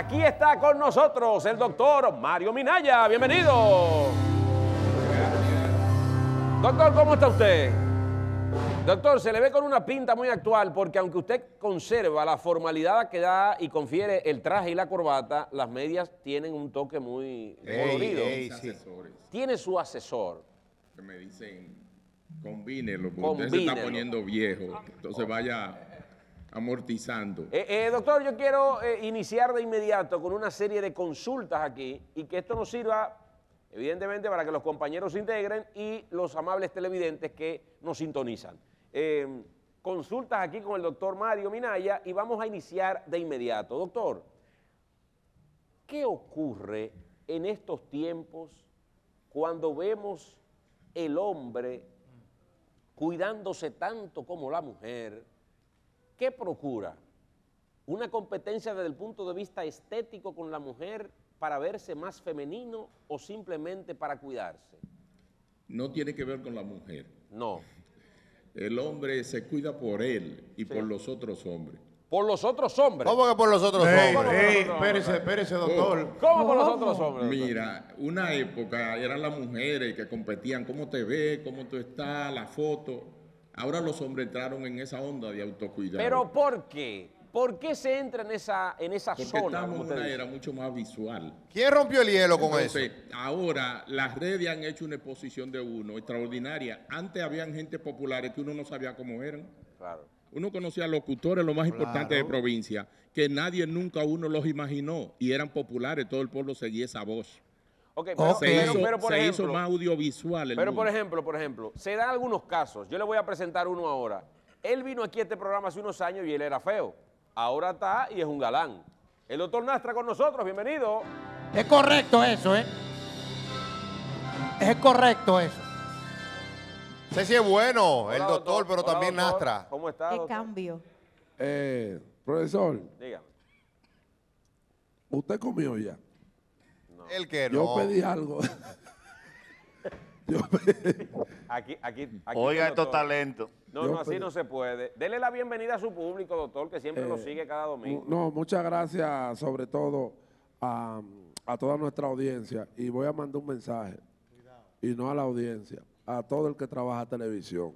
Aquí está con nosotros el doctor Mario Minaya. Bienvenido. Gracias. Doctor, ¿cómo está usted? Doctor, se le ve con una pinta muy actual porque aunque usted conserva la formalidad que da y confiere el traje y la corbata, las medias tienen un toque muy colorido. Sí. Tiene su asesor. Me dicen, combínelo, porque usted se está poniendo viejo, entonces vaya amortizando. Doctor, yo quiero iniciar de inmediato con una serie de consultas aquí y que esto nos sirva evidentemente para que los compañeros se integren y los amables televidentes que nos sintonizan. Consultas aquí con el doctor Mario Minaya y vamos a iniciar de inmediato. Doctor, ¿qué ocurre en estos tiempos cuando vemos el hombre cuidándose tanto como la mujer? ¿Qué procura? ¿Una competencia desde el punto de vista estético con la mujer para verse más femenino o simplemente para cuidarse? No tiene que ver con la mujer. No. El hombre se cuida por él y por los otros hombres. ¿Por los otros hombres? ¿Cómo que por los otros hombres? Espérese, doctor. ¿Cómo por los otros hombres? Mira, una época eran las mujeres que competían, cómo te ves, cómo tú estás, la foto. Ahora los hombres entraron en esa onda de autocuidado. ¿Pero por qué? ¿Por qué se entra en esa zona? Porque estamos en una era mucho más visual. ¿Quién rompió el hielo con eso? Ahora las redes han hecho una exposición de uno extraordinaria. Antes habían gente populares que uno no sabía cómo eran. Claro. Uno conocía a locutores, lo más importante de provincia, que nadie nunca uno los imaginó y eran populares, todo el pueblo seguía esa voz. Okay, pero por ejemplo, hizo más audiovisual. Pero por ejemplo, se dan algunos casos, yo le voy a presentar uno ahora. Él vino aquí a este programa hace unos años y él era feo, ahora está y es un galán. El doctor Nastra con nosotros, bienvenido. Es correcto eso, ¿eh? Es correcto eso. Sé si es bueno, hola, el doctor, pero hola, también doctor. Nastra. ¿Cómo está, doctor? ¿Qué cambio? Profesor. Dígame. ¿Usted comió ya? No. ¿El que no? Yo pedí algo. Aquí oiga estos talentos. No, así no se puede. Dele la bienvenida a su público, doctor, que siempre nos sigue cada domingo. No, muchas gracias, sobre todo, a toda nuestra audiencia. Y voy a mandar un mensaje. Cuidado. Y no a la audiencia. A todo el que trabaja televisión,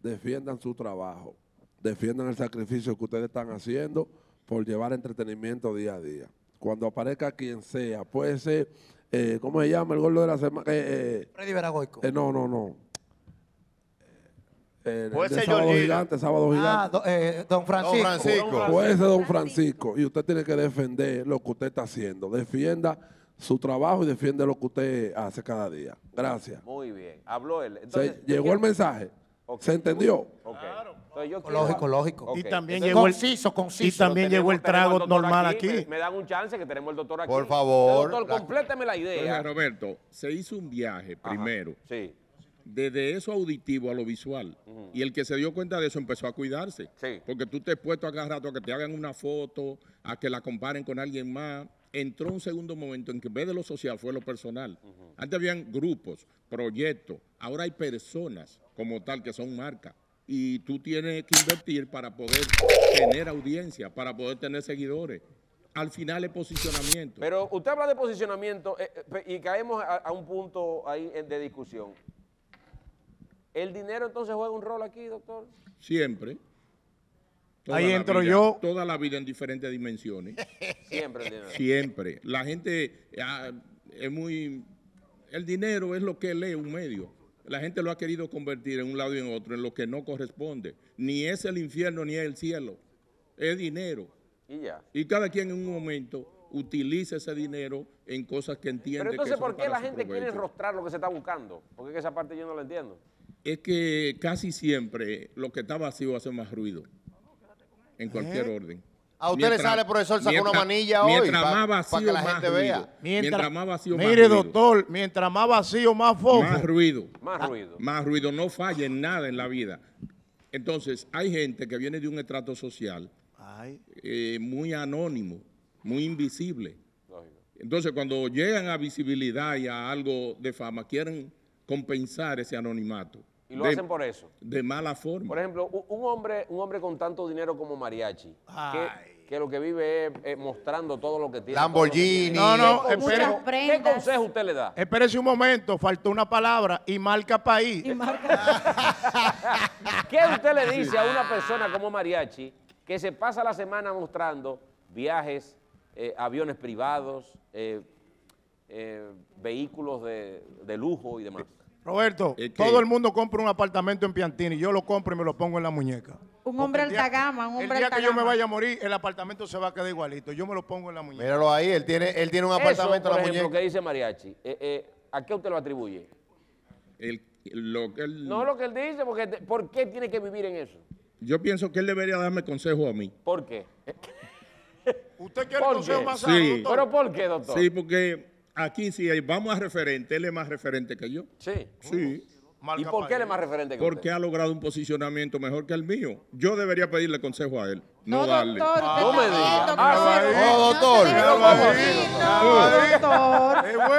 defiendan su trabajo, defiendan el sacrificio que ustedes están haciendo por llevar entretenimiento día a día. Cuando aparezca quien sea, puede ser, ¿cómo se llama el gordo de la semana? Freddy Beras-Goico. No. Puede ser Sábado Gigante, Sábado Gigante. Don Francisco. Puede ser Don Francisco. Y usted tiene que defender lo que usted está haciendo. Defienda su trabajo y defiende lo que usted hace cada día. Gracias. Muy bien. Habló él. Entonces, llegó el mensaje. Okay. ¿Se entendió? Okay. Claro. Lógico. Okay. Y también conciso. Y también llegó el trago normal aquí. Me dan un chance que tenemos el doctor aquí. Por favor. Doctor, compléteme la idea. Entonces, Roberto, se hizo un viaje primero. Ajá, sí. Desde eso auditivo a lo visual. Y el que se dio cuenta de eso empezó a cuidarse. Sí. Porque tú te has puesto a cada rato a que te hagan una foto, a que la comparen con alguien más. Entró un segundo momento en que en vez de lo social fue lo personal. Antes habían grupos, proyectos, ahora hay personas como tal que son marcas y tú tienes que invertir para poder tener audiencia, para poder tener seguidores. Al final es posicionamiento. Pero usted habla de posicionamiento y caemos a un punto ahí de discusión. ¿El dinero entonces juega un rol aquí, doctor? Siempre. Ahí entro yo. Toda la vida en diferentes dimensiones. Siempre el dinero. Siempre. La gente es muy... El dinero es lo que lee un medio. La gente lo ha querido convertir en un lado y en otro, en lo que no corresponde. Ni es el infierno ni es el cielo. Es dinero. Y ya. Y cada quien en un momento utiliza ese dinero en cosas que entiende. Pero entonces, ¿por qué la gente quiere enrostrar lo que se está buscando? Porque esa parte yo no la entiendo. Es que casi siempre lo que está vacío hace más ruido. En cualquier orden. A usted le sale, profesor, saca una manilla hoy para que la gente vea. Mientras más vacío, más ruido. Mire, doctor, mientras más vacío, más foco. Más ruido. Más ruido. Más ruido. No falla en nada en la vida. Entonces, hay gente que viene de un estrato social muy anónimo, muy invisible. Entonces, cuando llegan a visibilidad y a algo de fama, quieren compensar ese anonimato. Y lo hacen por eso. De mala forma. Por ejemplo, un hombre con tanto dinero como Mariachi, que lo que vive es mostrando todo lo que tiene. Lamborghini. No, no, espere. ¿Qué consejo usted le da? Espérese un momento, faltó una palabra y marca país. Y marca... ¿Qué usted le dice a una persona como Mariachi que se pasa la semana mostrando viajes, aviones privados, vehículos de lujo y demás? Roberto, todo el mundo compra un apartamento en Piantini, yo lo compro y me lo pongo en la muñeca. Un hombre alta gama, un hombre alta gama. El día que yo me vaya a morir, el apartamento se va a quedar igualito, yo me lo pongo en la muñeca. Míralo ahí, él tiene un apartamento en la muñeca. Eso, lo que dice Mariachi, ¿a qué usted lo atribuye? No, lo que él dice, porque ¿por qué tiene que vivir en eso? Yo pienso que él debería darme consejo a mí. ¿Por qué? ¿Usted quiere consejo más alto? Sí. ¿Pero por qué, doctor? Sí, porque... Aquí si vamos a referente, él es más referente que yo. Sí. Sí. ¿Y por qué él es más referente que yo? Porque ha logrado un posicionamiento mejor que el mío. Yo debería pedirle consejo a él, no darle. No me digas. No, doctor.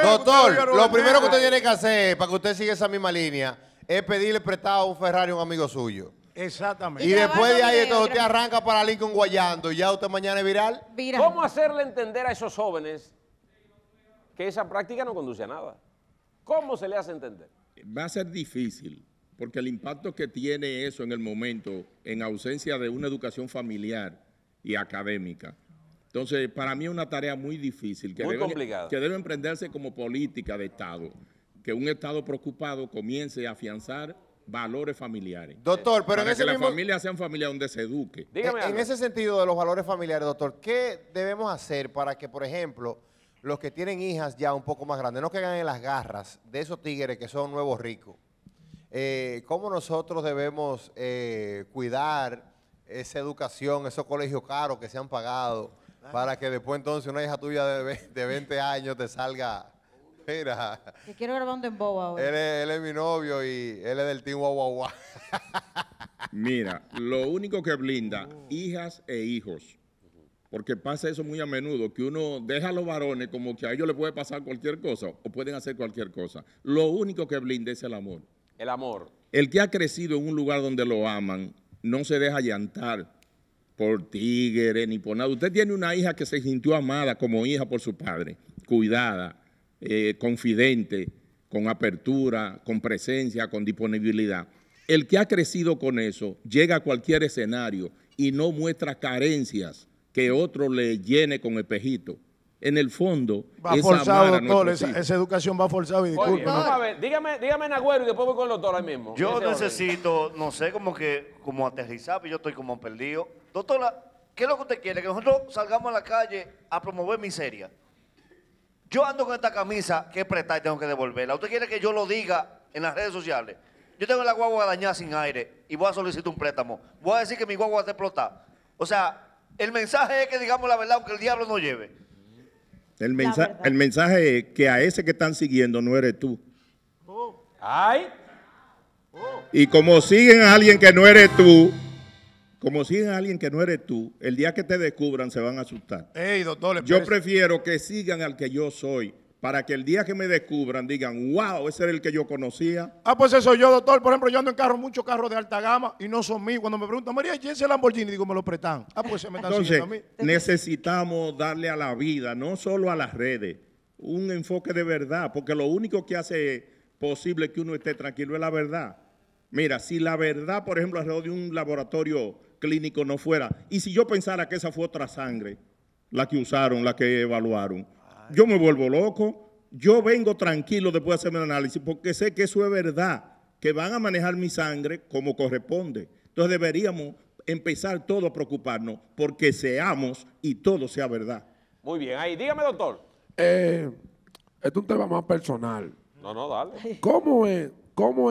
Doctor, lo primero que usted tiene que hacer para que usted siga esa misma línea es pedirle prestado un Ferrari a un amigo suyo. Exactamente. Y después de ahí entonces usted arranca para Lincoln guayando y ya usted mañana es viral. ¿Cómo hacerle entender a esos jóvenes que esa práctica no conduce a nada? ¿Cómo se le hace entender? Va a ser difícil, porque el impacto que tiene eso en el momento, en ausencia de una educación familiar y académica. Entonces, para mí es una tarea muy difícil, que muy complicada, que debe emprenderse como política de Estado, que un Estado preocupado comience a afianzar valores familiares. Doctor, pero en ese sentido, que las familias sean familias donde se eduque. Dígame algo. En ese sentido de los valores familiares, doctor, ¿qué debemos hacer para que, por ejemplo, los que tienen hijas ya un poco más grandes no caigan en las garras de esos tigres que son nuevos ricos? ¿Cómo nosotros debemos cuidar esa educación, esos colegios caros que se han pagado para que después entonces una hija tuya de 20 años te salga? Mira, te quiero grabar un dembow ahora. Él es mi novio y él es del team guaguaguá. Mira, lo único que blinda, hijas e hijos, porque pasa eso muy a menudo, que uno deja a los varones como que a ellos les puede pasar cualquier cosa o pueden hacer cualquier cosa. Lo único que blinda es el amor. El amor. El que ha crecido en un lugar donde lo aman no se deja llantar por tigre ni por nada. Usted tiene una hija que se sintió amada como hija por su padre, cuidada, confidente, con apertura, con presencia, con disponibilidad. El que ha crecido con eso llega a cualquier escenario y no muestra carencias que otro le llene con espejitos. En el fondo, va forzado, doctor, esa educación va forzada. Y disculpe, dígame en Agüero y después voy con el doctor ahí mismo. Yo necesito, no sé, como aterrizar, pero yo estoy como perdido. Doctora, ¿qué es lo que usted quiere? Que nosotros salgamos a la calle a promover miseria. Yo ando con esta camisa que es prestada y tengo que devolverla. ¿Usted quiere que yo lo diga en las redes sociales? Yo tengo la guagua dañada sin aire y voy a solicitar un préstamo. Voy a decir que mi guagua está explotada. O sea, el mensaje es que digamos la verdad, aunque el diablo no lleve. El mensaje es que a ese que están siguiendo no eres tú. Oh. Ay. Oh. Y como siguen a alguien que no eres tú, el día que te descubran se van a asustar. Ey, doctor, yo prefiero que sigan al que yo soy, para que el día que me descubran digan, wow, ese era el que yo conocía. Ah, pues eso yo, doctor. Por ejemplo, yo ando en carro, muchos carros de alta gama y no son míos. Cuando me preguntan, María, ¿quién es el Lamborghini? Digo, me lo prestan. Ah, pues se me están siguiendo a mí. Necesitamos darle a la vida, no solo a las redes, un enfoque de verdad, porque lo único que hace posible que uno esté tranquilo es la verdad. Mira, si la verdad, por ejemplo, alrededor de un laboratorio clínico no fuera, y si yo pensara que esa fue otra sangre, la que usaron, la que evaluaron, yo me vuelvo loco. Yo vengo tranquilo después de hacerme el análisis porque sé que eso es verdad, que van a manejar mi sangre como corresponde. Entonces deberíamos empezar todos a preocuparnos porque seamos y todo sea verdad. Muy bien, ahí dígame, doctor. Esto es un tema más personal. No, dale. ¿Cómo es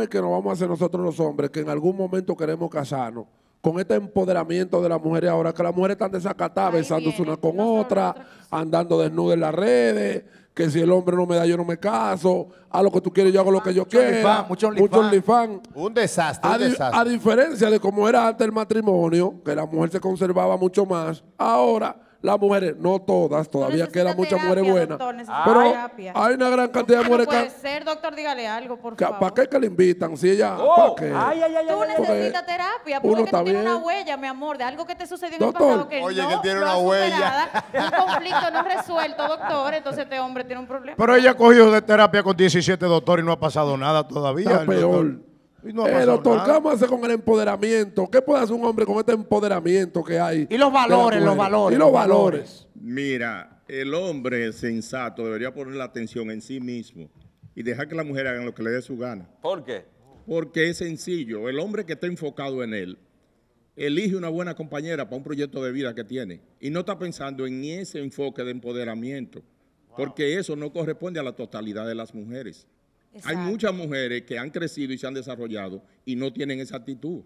que nos vamos a hacer nosotros los hombres que en algún momento queremos casarnos con este empoderamiento de las mujeres ahora, que las mujeres están desacatadas, besándose una con otra, andando desnudas en las redes, que si el hombre no me da, yo no me caso, a lo que tú quieres, yo hago lo que yo quiero, mucho OnlyFans. Un desastre, a diferencia de como era antes el matrimonio, que la mujer se conservaba mucho más, ahora las mujeres, no todas, todavía quedan muchas mujeres buenas, pero hay una gran cantidad de mujeres. No puede ser, doctor, dígale algo, por favor. ¿Para qué que le invitan? Si ella, ¿para qué? Tú necesitas terapia, porque tú tienes una huella, mi amor, de algo que te sucedió en el pasado que no lo superada, un conflicto no resuelto, doctor, entonces este hombre tiene un problema. Pero ella cogió de terapia con 17 doctores y no ha pasado nada todavía. Está peor. No el doctor, nada. ¿Qué vamos a hacer con el empoderamiento? ¿Qué puede hacer un hombre con este empoderamiento que hay? Y los valores, los valores. Mira, el hombre sensato debería poner la atención en sí mismo y dejar que la mujer haga lo que le dé su gana. ¿Por qué? Porque es sencillo. El hombre que está enfocado en él elige una buena compañera para un proyecto de vida que tiene y no está pensando en ese enfoque de empoderamiento, porque eso no corresponde a la totalidad de las mujeres. Exacto. Hay muchas mujeres que han crecido y se han desarrollado y no tienen esa actitud.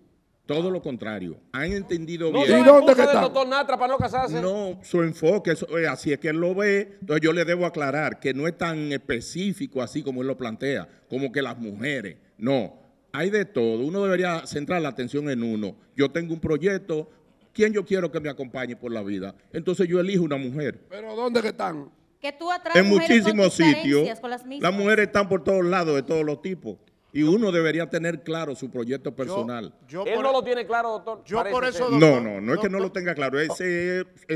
Todo lo contrario. Han entendido bien. ¿Y dónde que está el doctor Nastra para no casarse? No, su enfoque, así es que él lo ve. Entonces yo le debo aclarar que no es tan específico así como él lo plantea, como que las mujeres. No, hay de todo. Uno debería centrar la atención en uno. Yo tengo un proyecto, ¿quién yo quiero que me acompañe por la vida? Entonces yo elijo una mujer. ¿Pero dónde que están? Que tú atraes en muchísimos sitios, las mujeres están por todos lados, de todos los tipos, y uno debería tener claro su proyecto personal. Él no lo tiene claro, doctor. Yo por eso, doctor, no es que no lo tenga claro, es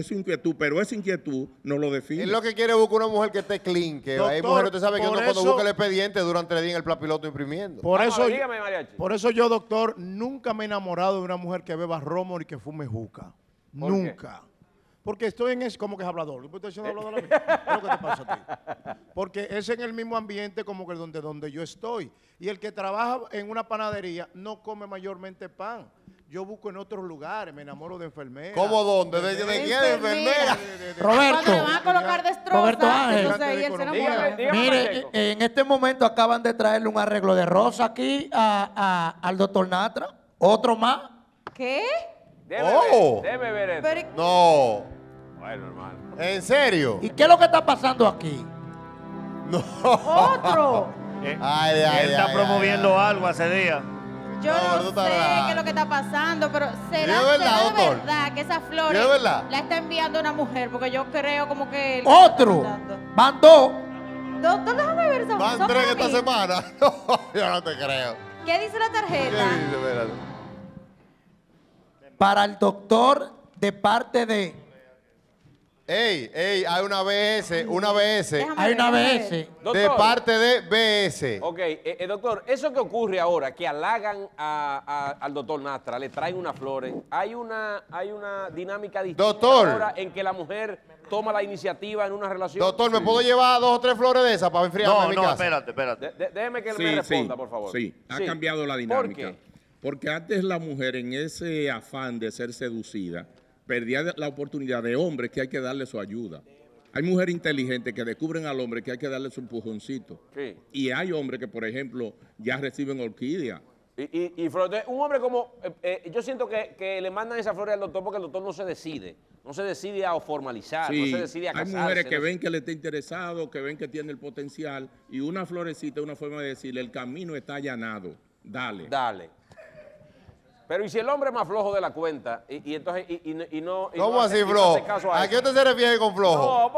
su inquietud, pero esa inquietud no lo define. Él lo que quiere es buscar una mujer que esté clean, que doctor, hay mujeres, usted sabe que uno cuando busca el expediente durante el día en el plapiloto imprimiendo. Por eso, dígame, Mariachi. Por eso yo, doctor, nunca me he enamorado de una mujer que beba romo ni que fume juca. Nunca. ¿Qué? Porque estoy en ese, como que es hablador. ¿Usted está siendo hablador a mí? ¿Qué es lo que te pasa a ti? Porque es en el mismo ambiente como que donde yo estoy. Y el que trabaja en una panadería no come mayormente pan. Yo busco en otros lugares, me enamoro de enfermeras. ¿Cómo dónde? ¿De quién? ¿De enfermera? Roberto. Van a colocar destrozas. Roberto Ángel. Mire, en este momento acaban de traerle un arreglo de rosa aquí al doctor Nastra. Otro más. ¿Qué? Debe ver eso. Pero, no. Bueno, hermano. ¿En serio? ¿Y qué es lo que está pasando aquí? No. Otro. Él está promoviendo algo hace día. Yo no sé qué es lo que está pasando, pero ¿será de verdad que esas flores la está enviando una mujer? Porque yo creo como que... Otro. Van dos. Doctor, déjame ver esa. Van tres esta semana. No, yo no te creo. ¿Qué dice la tarjeta? ¿Qué dice? Espérate. Para el doctor de parte de... Ey, hay una BS, una BS. Hay una BS. De parte de BS. Ok, doctor, eso que ocurre ahora, que halagan al doctor Nastra, le traen unas flores, hay una dinámica distinta ahora en que la mujer toma la iniciativa en una relación. Doctor, ¿me puedo llevar dos o tres flores de esas para enfriarme en mi casa? Espérate. Déjeme que me responda, por favor. Sí, ha cambiado la dinámica. ¿Por qué? Porque antes la mujer, en ese afán de ser seducida, perdía la oportunidad de hombres que hay que darle su ayuda. Hay mujeres inteligentes que descubren al hombre que hay que darle su empujoncito. Sí. Y hay hombres que, por ejemplo, ya reciben orquídea. Y un hombre como... yo siento que le mandan esa flor al doctor porque el doctor no se decide. No se decide a formalizar, no se decide a casarse. Hay mujeres que ven que le está interesado, que ven que tiene el potencial. Y una florecita, una forma de decirle, el camino está allanado. Dale. Pero ¿y si el hombre es más flojo de la cuenta? Y entonces, ¿cómo así, flojo? ¿A qué usted se refiere con flojo? No,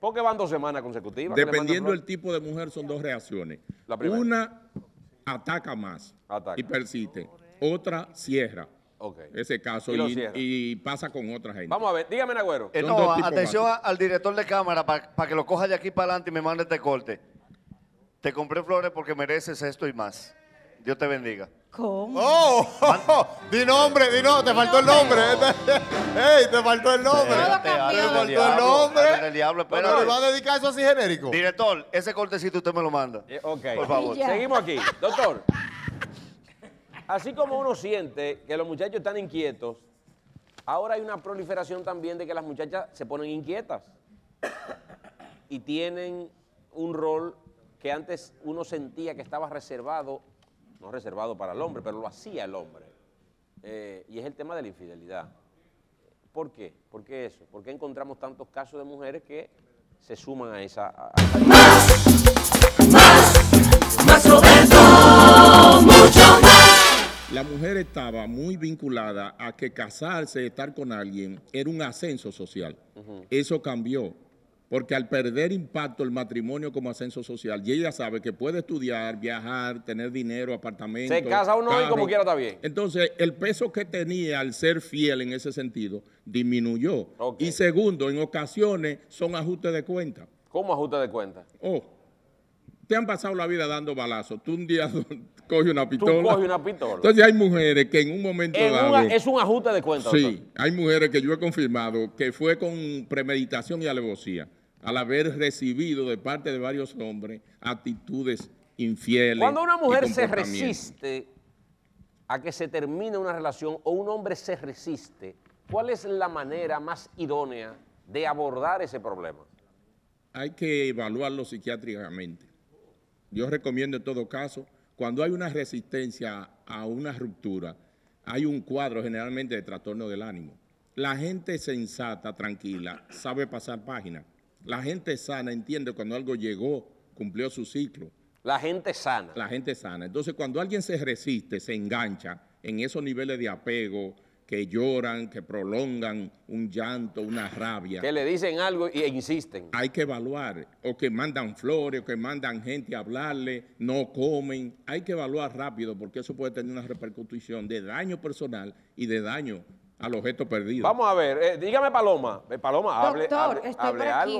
porque van 2 semanas consecutivas. Dependiendo del tipo de mujer, son 2 reacciones. Una ataca más y persiste. Otra cierra. Okay. Ese caso y pasa con otra gente. Vamos a ver, dígame, Nagüero. No, atención al director de cámara para que lo coja de aquí para adelante y me mande este corte. Te compré flores porque mereces esto y más. Dios te bendiga. ¿Cómo? Di nombre. Te faltó el nombre. ¡Ey! Te faltó el nombre. El diablo, pero le va a dedicar eso así genérico. Director, ese cortecito usted me lo manda. Ok. Por favor. Seguimos aquí. Doctor, así como uno siente que los muchachos están inquietos, ahora hay una proliferación también de que las muchachas se ponen inquietas y tienen un rol que antes uno sentía que estaba reservado. No reservado para el hombre, pero lo hacía el hombre. Y es el tema de la infidelidad. ¿Por qué? ¿Por qué eso? ¿Por qué encontramos tantos casos de mujeres que se suman a esa... ¡Más! ¡Más Roberto! ¡Mucho más! La mujer estaba muy vinculada a que casarse, estar con alguien, era un ascenso social. Eso cambió, porque al perder impacto el matrimonio como ascenso social, y ella sabe que puede estudiar, viajar, tener dinero, apartamento. Se casa uno y como quiera está bien. Entonces, el peso que tenía al ser fiel en ese sentido disminuyó. Okay. Y segundo, en ocasiones son ajustes de cuenta. ¿Cómo ajustes de cuenta? Oh, te han pasado la vida dando balazos. Tú un día coges una pistola. Tú coges una pistola. Entonces hay mujeres que en un momento dado... Es un ajuste de cuenta. Sí, doctor. Hay mujeres que yo he confirmado que fue con premeditación y alevosía, al haber recibido de parte de varios hombres actitudes infieles. Cuando una mujer se resiste a que se termine una relación o un hombre se resiste, ¿cuál es la manera más idónea de abordar ese problema? Hay que evaluarlo psiquiátricamente. Yo recomiendo en todo caso, cuando hay una resistencia a una ruptura, hay un cuadro generalmente de trastorno del ánimo. La gente sensata, tranquila, sabe pasar página. La gente sana entiende cuando algo llegó, cumplió su ciclo. La gente sana. La gente sana. Entonces, cuando alguien se resiste, se engancha en esos niveles de apego, que lloran, que prolongan un llanto, una rabia. Que le dicen algo e insisten. Hay que evaluar, o que mandan flores, o que mandan gente a hablarle, no comen. Hay que evaluar rápido porque eso puede tener una repercusión de daño personal y de daño al objeto perdido. Vamos a ver, dígame Paloma. Paloma, hable. Doctor,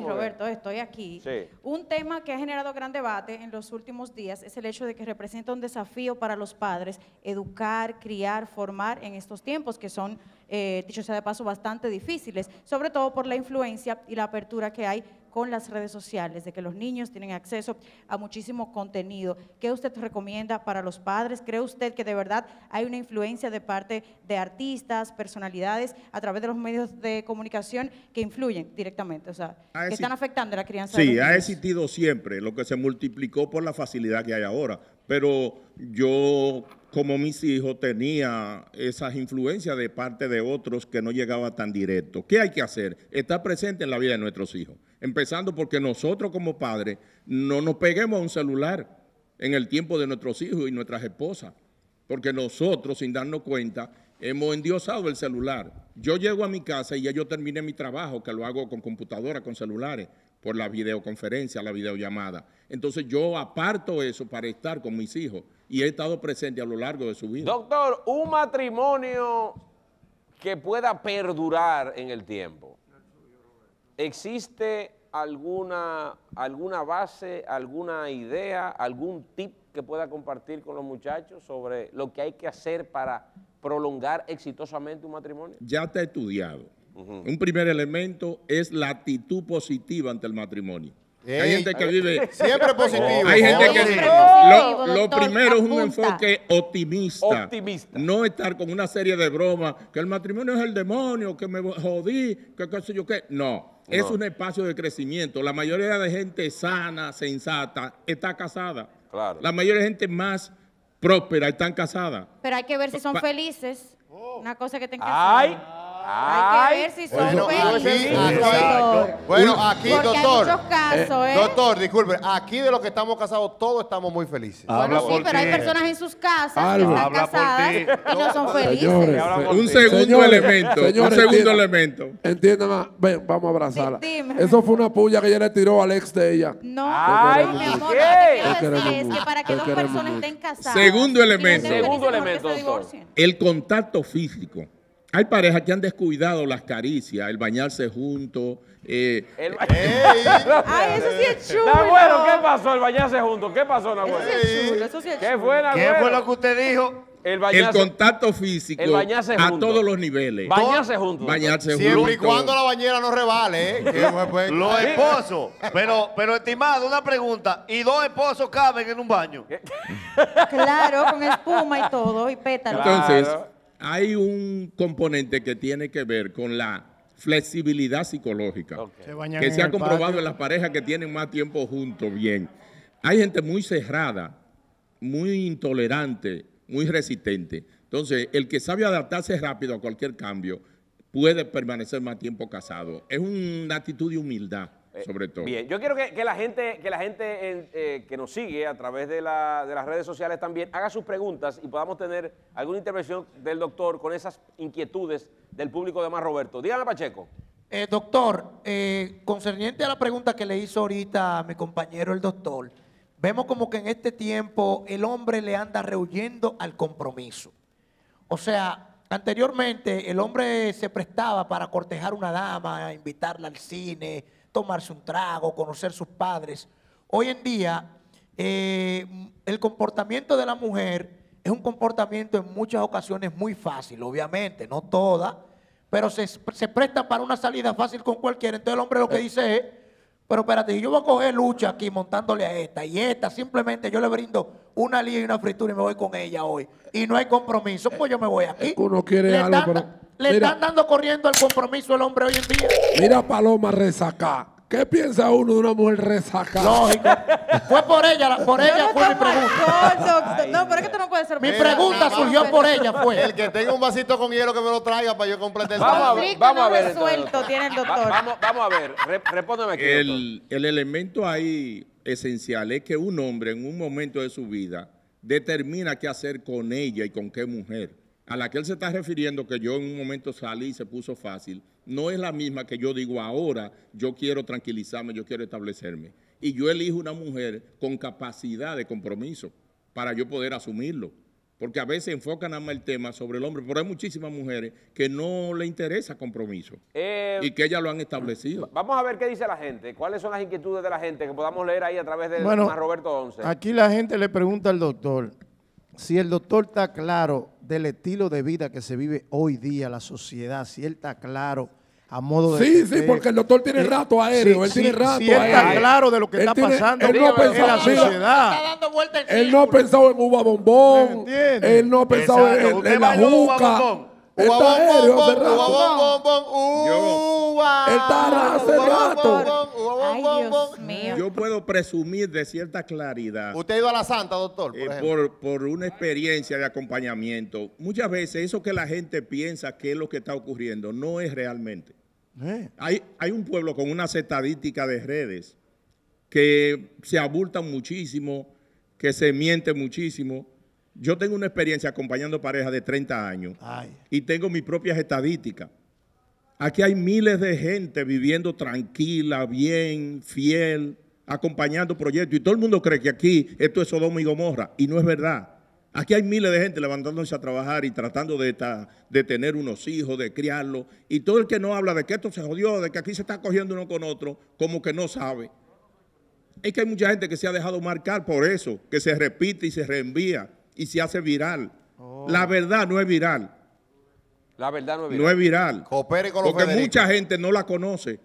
Roberto, estoy aquí. Sí. Un tema que ha generado gran debate en los últimos días es el hecho de que representa un desafío para los padres educar, criar, formar en estos tiempos que son, dicho sea de paso, bastante difíciles, sobre todo por la influencia y la apertura que hay con las redes sociales, de que los niños tienen acceso a muchísimo contenido. ¿Qué usted recomienda para los padres? ¿Cree usted que de verdad hay una influencia de parte de artistas, personalidades, a través de los medios de comunicación que influyen directamente? O sea, que están afectando a la crianza. Sí, ha existido siempre, lo que se multiplicó por la facilidad que hay ahora. Pero yo, como mis hijos, tenía esas influencias de parte de otros que no llegaba tan directo. ¿Qué hay que hacer? Estar presente en la vida de nuestros hijos. Empezando porque nosotros como padres no nos peguemos a un celular en el tiempo de nuestros hijos y nuestras esposas. Porque nosotros, sin darnos cuenta, hemos endiosado el celular. Yo llego a mi casa y ya yo terminé mi trabajo, que lo hago con computadora, con celulares, por la videoconferencia, la videollamada. Entonces yo aparto eso para estar con mis hijos y he estado presente a lo largo de su vida. Doctor, un matrimonio que pueda perdurar en el tiempo, ¿existe alguna base, alguna idea, algún tip que pueda compartir con los muchachos sobre lo que hay que hacer para prolongar exitosamente un matrimonio? Ya está estudiado. Un primer elemento es la actitud positiva ante el matrimonio. Hay gente que vive... Siempre positivo. Hay gente que vive... Lo primero es un enfoque optimista. No estar con una serie de bromas, que el matrimonio es el demonio, que me jodí, que qué sé yo qué. No, es un espacio de crecimiento. La mayoría de gente sana, sensata, está casada. Claro. La mayoría de gente más próspera están casada. Pero hay que ver si son felices. Una cosa que tengan que hacer. Hay que ver si son felices. Bueno, aquí, doctor. Hay muchos casos, doctor, disculpe, aquí de los que estamos casados, todos estamos muy felices. Bueno, sí, pero hay personas en sus casas que están casadas y no son felices. Un segundo elemento, un segundo elemento. Entiéndame, ven, vamos a abrazarla. Eso fue una puya que ella le tiró al ex de ella. No, mi amor, lo que quiero decir es que para que dos personas estén casadas. Segundo elemento. Segundo elemento, doctor. El contacto físico. Hay parejas que han descuidado las caricias, el bañarse juntos. ¡Ay, eso sí es chulo! Nagüero, ¿qué pasó? El bañarse juntos. ¿Qué pasó, Nagüero? Eso sí es chulo, eso sí es chulo. ¿Qué fue, Nagüero? ¿Qué fue lo que usted dijo? El contacto físico a todos los niveles. Bañarse juntos. Bañarse juntos. Siempre y cuando la bañera no revale. Los esposos. Pero, estimado, una pregunta. ¿Y dos esposos caben en un baño? Claro, con espuma y todo, y pétalos. Entonces... Hay un componente que tiene que ver con la flexibilidad psicológica, que se ha comprobado en las parejas que tienen más tiempo juntos bien. Hay gente muy cerrada, muy intolerante, muy resistente. Entonces, el que sabe adaptarse rápido a cualquier cambio puede permanecer más tiempo casado. Es una actitud de humildad, sobre todo. Bien, yo quiero que la gente que nos sigue a través de las redes sociales también haga sus preguntas y podamos tener alguna intervención del doctor con esas inquietudes del público de Mas Roberto. Dígame, Pacheco. Doctor, concerniente a la pregunta que le hizo ahorita a mi compañero el doctor, vemos como que en este tiempo el hombre le anda rehuyendo al compromiso. O sea, anteriormente el hombre se prestaba para cortejar una dama, invitarla al cine, tomarse un trago, conocer sus padres. Hoy en día el comportamiento de la mujer es un comportamiento en muchas ocasiones muy fácil, obviamente, no todas, pero se presta para una salida fácil con cualquiera. Entonces el hombre lo que dice es, pero espérate, yo voy a coger lucha aquí montándole a esta y esta, simplemente yo le brindo una lía y una fritura y me voy con ella hoy. Y no hay compromiso, pues yo me voy aquí. Uno quiere algo, le están dando corriendo al compromiso el hombre hoy en día. Mira, Paloma, resaca. ¿Qué piensa uno de una mujer resacada? Lógico. Fue por ella fue mi pregunta. Ay, no, pero es que esto no puede ser. Mi pregunta surgió por ella, fue. El que tenga un vasito con hielo que me lo traiga para yo completar el vasito. Vamos a ver. Resuelto tiene el doctor. Vamos a ver. Respóndeme aquí, doctor. El elemento ahí esencial es que un hombre en un momento de su vida determina qué hacer con ella y con qué mujer. A la que él se está refiriendo, que yo en un momento salí y se puso fácil, no es la misma que yo digo ahora, yo quiero tranquilizarme, yo quiero establecerme. Y yo elijo una mujer con capacidad de compromiso para yo poder asumirlo. Porque a veces enfocan nada más el tema sobre el hombre, pero hay muchísimas mujeres que no le interesa compromiso y que ellas lo han establecido. Vamos a ver qué dice la gente, cuáles son las inquietudes de la gente que podamos leer ahí a través de Mas Roberto 11. Aquí la gente le pregunta al doctor, si el doctor está claro del estilo de vida que se vive hoy día, la sociedad, si él está claro a modo de... Sí, porque el doctor tiene rato aéreo, él tiene rato aéreo. Él está claro de lo que está pasando en la sociedad. Él no ha pensado en uva bombón, él no ha pensado en la juca. Él está hace rato. Yo puedo presumir de cierta claridad. ¿Usted ha ido a la Santa, doctor? Por una experiencia de acompañamiento. Muchas veces eso que la gente piensa que es lo que está ocurriendo no es realmente. Hay un pueblo con unas estadísticas de redes que se abultan muchísimo, que se miente muchísimo. Yo tengo una experiencia acompañando parejas de 30 años y tengo mis propias estadísticas. Aquí hay miles de gente viviendo tranquila, bien, fiel, acompañando proyectos. Y todo el mundo cree que aquí esto es Sodoma y Gomorra. Y no es verdad. Aquí hay miles de gente levantándose a trabajar y tratando de tener unos hijos, de criarlos. Y todo el que no habla de que esto se jodió, de que aquí se está cogiendo uno con otro, como que no sabe. Es que hay mucha gente que se ha dejado marcar por eso, que se repite y se reenvía. Y se hace viral. La verdad no es viral. La verdad no es viral. No es viral. Coopere con los porque Federico. Mucha gente no la conoce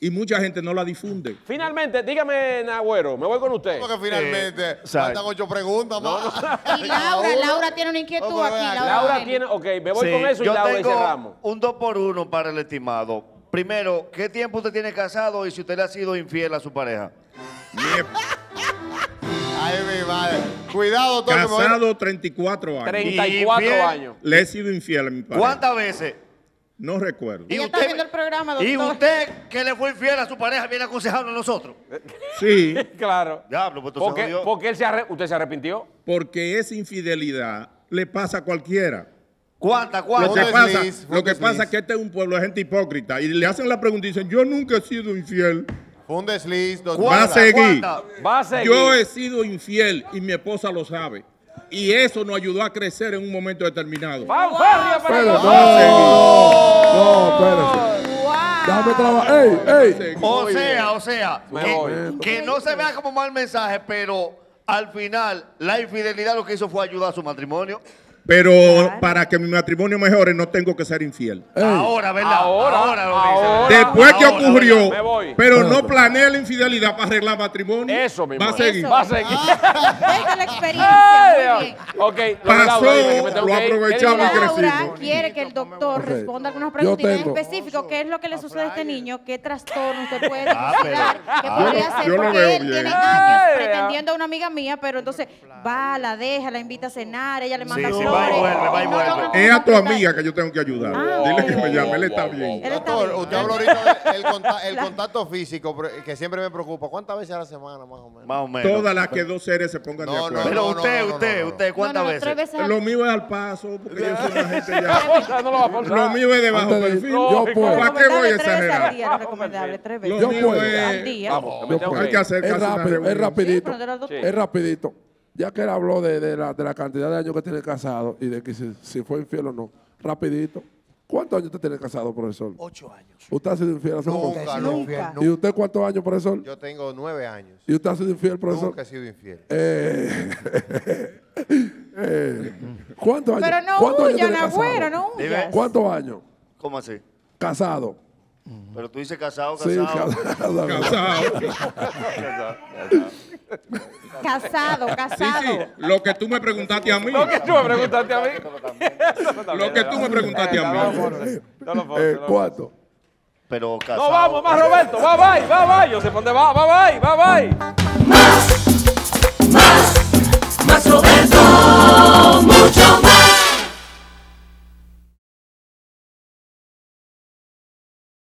y mucha gente no la difunde. Finalmente, dígame, Nagüero, me voy con usted. Porque finalmente faltan 8 preguntas más. Y Laura tiene una inquietud aquí. Laura tiene, ok, me voy con eso y Laura y cerramos. Un 2 por 1 para el estimado. Primero, ¿qué tiempo usted tiene casado y si usted le ha sido infiel a su pareja? Ay, mi madre. Cuidado, doctor. Casado 34 años. 34 infiel. Años. Le he sido infiel a mi pareja. ¿Cuántas veces? No recuerdo. ¿Y usted está viendo el programa, doctor? ¿Y usted que le fue infiel a su pareja viene a aconsejarnos a nosotros? Sí. Claro. Diablo, pues ¿Por qué usted se arrepintió? Porque esa infidelidad le pasa a cualquiera. ¿Cuántas? Lo que pasa es que este es un pueblo de gente hipócrita y le hacen la pregunta y dicen, yo nunca he sido infiel. Un desliz, doctor. Va a seguir. Yo he sido infiel y mi esposa lo sabe. Y eso nos ayudó a crecer en un momento determinado. ¡Vamos, espérate! O sea, que no se vea como mal mensaje, pero al final la infidelidad lo que hizo fue ayudar a su matrimonio. Pero para que mi matrimonio mejore no tengo que ser infiel. Ahora, ¿verdad? Ahora lo dice. Después que ocurrió, pero no planeé la infidelidad para arreglar matrimonio. Eso mismo. Va a seguir. Venga la experiencia. Muy bien. Okay, Pasó, lo aprovechamos y crecimos. Laura quiere que el doctor responda algunas preguntas específicas. ¿Qué es lo que le sucede a este niño? ¿Qué trastorno usted puede diagnosticar? ¿Qué podría hacer? Porque él tiene años pretendiendo a una amiga mía, pero entonces va, la deja, la invita a cenar, ella le manda Va y vuelve, va y vuelve. Es a tu amiga que yo tengo que ayudar. Dile que me llame, él está bien. Doctor, usted habló ahorita del contacto físico, que siempre me preocupa. ¿Cuántas veces a la semana, más o menos? Más o menos. Todas las que dos seres se pongan de acuerdo. Pero usted, ¿cuántas veces? Lo mío es al paso, porque yo soy una gente ya. Lo mío es de bajo perfil. ¿Para qué voy a exagerar? Lo mío es... Hay que hacer es rapidito. Es rapidito. Ya que él habló de la cantidad de años que tiene casado y de que si fue infiel o no, rapidito. ¿Cuántos años usted tiene casado, profesor? 8 años. ¿Usted ha sido infiel? Nunca. ¿Y usted cuántos años, profesor? Yo tengo 9 años. ¿Y usted ha sido infiel, profesor? Nunca he sido infiel. ¿Cuántos años? Pero no huyan, abuelo, no huyan. ¿Cuántos años? ¿Cómo así? Casado. Pero tú dices casado. Sí, casado. Casado. Sí, lo que tú me preguntaste a mí. ¿Cuánto? Pero casado. No, vamos, más Roberto. Bye. Yo sé dónde va. Bye. Más Roberto. Mucho más.